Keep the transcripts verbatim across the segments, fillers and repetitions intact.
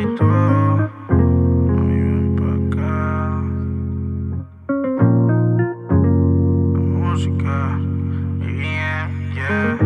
y todo. Mami, ven pa' acá. La música, bien, yeah.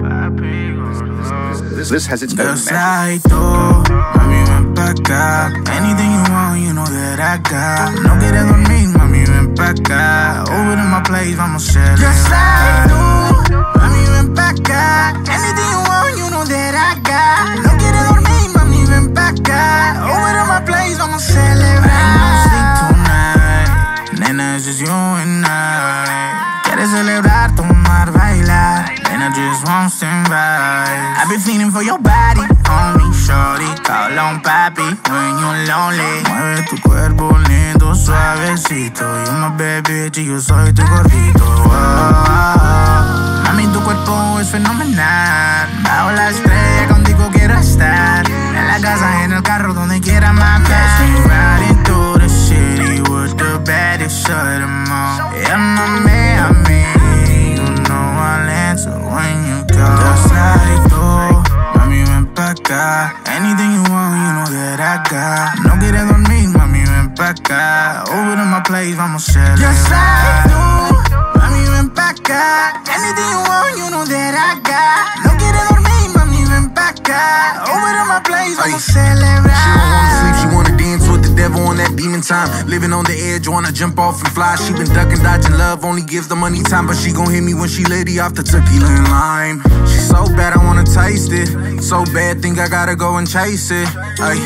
Papi, gordo. This, this has its own magic. Mami, ven pa' acá. Anything you want, you know that I got. No quiere dormir, mami, ven pa' acá. Over to my place, vamos a hacerlo. Just like tú, mami, ven pa' acá. Anything you want, you know that I got. No quiere dormir, mami, ven pa' acá. Over to my place, vamos a celebrar. I ain't no sleep tonight, nena, it's just you and I. Quieres celebrar, tomar, bailar. Nena, just wants to invite. I've been feeling for your body, homie, shorty. Call on papi when you're lonely. Mueve tu cuerpo lindo, suavecito. You're my baby, yo soy tu gordito. Oh, oh, oh. Mami, tu cuerpo es fenomenal. Bajo la estrella, contigo quiero estar. En la casa, en el carro, donde quiera, mami. Let's be riding through the city with the baddest of them all. Llámame a mí, you know I'll answer when you go. Just like tú, mami, ven pa' acá. Anything you want, you know that I got. No quieres dormir, mami, ven pa' acá. Over to my place, vamos a celebrar. Just like tú, mami, ven pa' acá. Anything you want, you know that I got. No quieres dormir, mami, ven pa' acá. Over to my place, vamos a celebrar. She don't wanna sleep, she wanna dance with the devil on that demon time. Living on the edge, wanna jump off and fly. She been ducking, dodging love, only gives the money time. But she gon' hit me when she lady off the tequila and lime. She so bad, I wanna taste it. So bad, think I gotta go and chase it. Ay,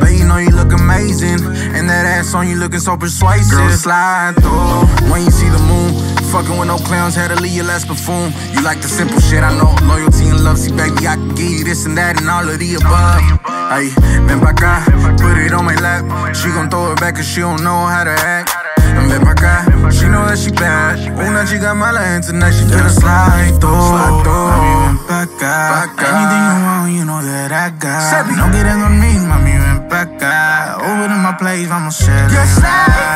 but you know you look amazing. And that ass on you looking so persuasive. Girl, slide through when you see the moon. Fucking with no clowns, had to leave your last perfume. You like the simple shit, I know. Loyalty and love, see baby, I can give you this and that and all of the above. Ay, ven pa' acá, put it on my lap. She gon' throw it back cause she don't know how to act. And ven pa' acá, she know that she bad. Una chica mala and tonight she feel a slide through. Mami, ven pa' acá. Anything you want, you know that I got. No quieren dormir, mami, ven pa' acá. Over to my place, vamos a celebrar.